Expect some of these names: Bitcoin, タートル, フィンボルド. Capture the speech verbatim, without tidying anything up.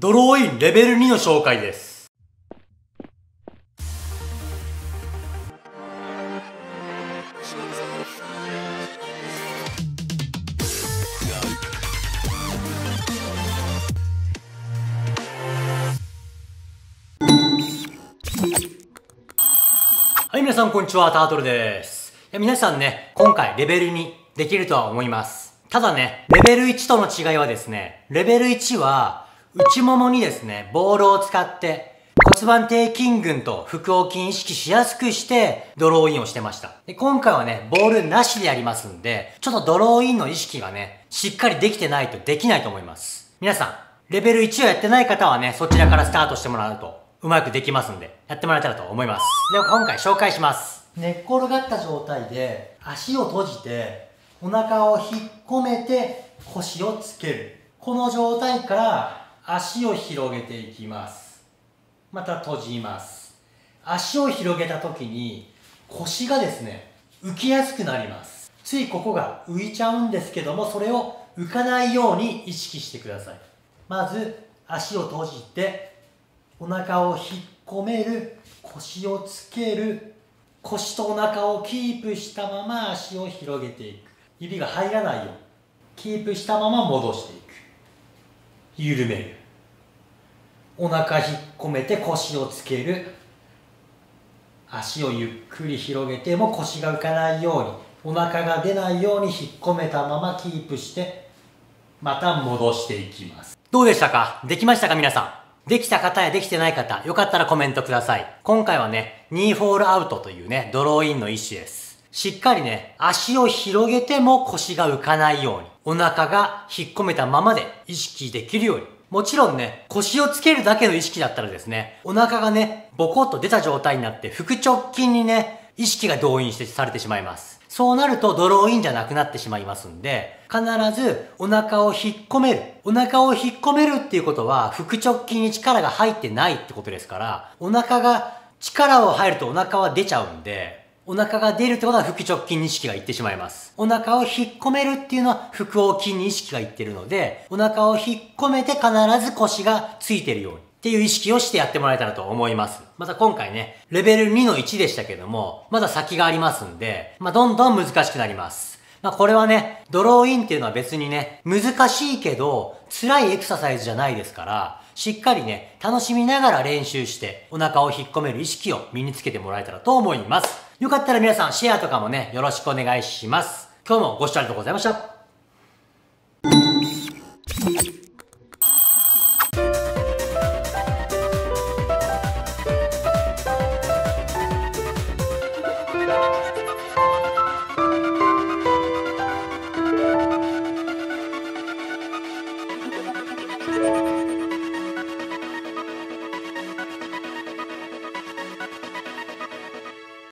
ドローインレベルにの紹介です。はい、皆さんこんにちは、タートルです。いや皆さんね、今回レベルにできるとは思います。ただね、レベルいちとの違いはですね、レベルいちは内ももにですね、ボールを使って骨盤底筋群と腹横筋意識しやすくしてドローインをしてました。で今回はね、ボールなしでやりますんで、ちょっとドローインの意識がね、しっかりできてないとできないと思います。皆さん、レベルいちをやってない方はね、そちらからスタートしてもらうと。うまくできますんで、やってもらえたらと思います。では今回紹介します。寝っ転がった状態で、足を閉じて、お腹を引っ込めて、腰をつける。この状態から、足を広げていきます。また閉じます。足を広げた時に、腰がですね、浮きやすくなります。ついここが浮いちゃうんですけども、それを浮かないように意識してください。まず、足を閉じて、お腹を引っ込める、腰をつける、腰とお腹をキープしたまま足を広げていく。指が入らないようにキープしたまま戻していく。緩める。お腹引っ込めて腰をつける。足をゆっくり広げても腰が浮かないように、お腹が出ないように引っ込めたままキープして、また戻していきます。どうでしたか？できましたか皆さん。できた方やできてない方、よかったらコメントください。今回はね、ニーフォールアウトというね、ドローインの一種です。しっかりね、足を広げても腰が浮かないように、お腹が引っ込めたままで意識できるように。もちろんね、腰をつけるだけの意識だったらですね、お腹がね、ボコッと出た状態になって、腹直筋にね、意識が動員してされてしまいます。そうなるとドローインじゃなくなってしまいますんで、必ずお腹を引っ込める。お腹を引っ込めるっていうことは腹直筋に力が入ってないってことですから、お腹が力を入るとお腹は出ちゃうんで、お腹が出るってことは腹直筋に意識がいってしまいます。お腹を引っ込めるっていうのは腹横筋に意識がいってるので、お腹を引っ込めて必ず腰がついてるように。っていう意識をしてやってもらえたらと思います。また今回ね、レベルにのいちでしたけども、まだ先がありますんで、まあ、どんどん難しくなります。まあ、これはね、ドローインっていうのは別にね、難しいけど、辛いエクササイズじゃないですから、しっかりね、楽しみながら練習して、お腹を引っ込める意識を身につけてもらえたらと思います。よかったら皆さん、シェアとかもね、よろしくお願いします。今日もご視聴ありがとうございました。